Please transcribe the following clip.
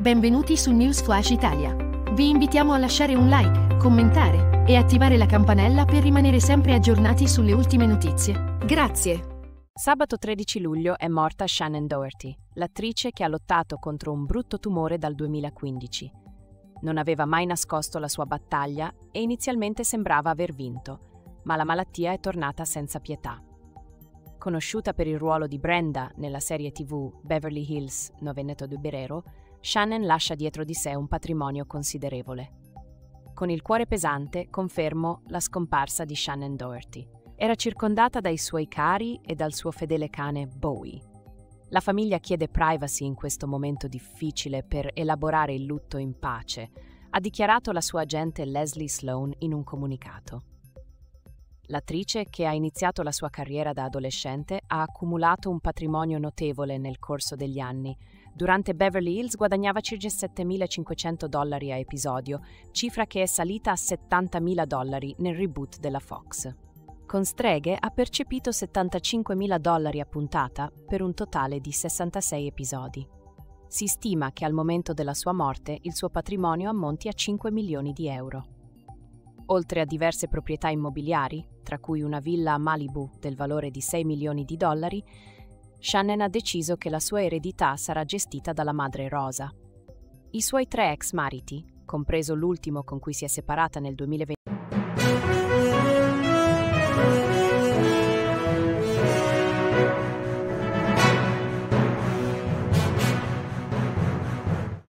Benvenuti su News Flash Italia. Vi invitiamo a lasciare un like, commentare e attivare la campanella per rimanere sempre aggiornati sulle ultime notizie. Grazie! Sabato 13 luglio è morta Shannen Doherty, l'attrice che ha lottato contro un brutto tumore dal 2015. Non aveva mai nascosto la sua battaglia e inizialmente sembrava aver vinto, ma la malattia è tornata senza pietà. Conosciuta per il ruolo di Brenda nella serie TV Beverly Hills 90210, Shannen lascia dietro di sé un patrimonio considerevole. Con il cuore pesante confermo la scomparsa di Shannen Doherty. Era circondata dai suoi cari e dal suo fedele cane Bowie. La famiglia chiede privacy in questo momento difficile per elaborare il lutto in pace, ha dichiarato la sua agente Leslie Sloane in un comunicato. L'attrice, che ha iniziato la sua carriera da adolescente, ha accumulato un patrimonio notevole nel corso degli anni. Durante Beverly Hills guadagnava circa $7.500 a episodio, cifra che è salita a $70.000 nel reboot della Fox. Con Streghe ha percepito $75.000 a puntata per un totale di 66 episodi. Si stima che al momento della sua morte il suo patrimonio ammonti a €5 milioni. Oltre a diverse proprietà immobiliari, tra cui una villa a Malibu del valore di $6 milioni, Shannen ha deciso che la sua eredità sarà gestita dalla madre Rosa. I suoi 3 ex mariti, compreso l'ultimo con cui si è separata nel 2020,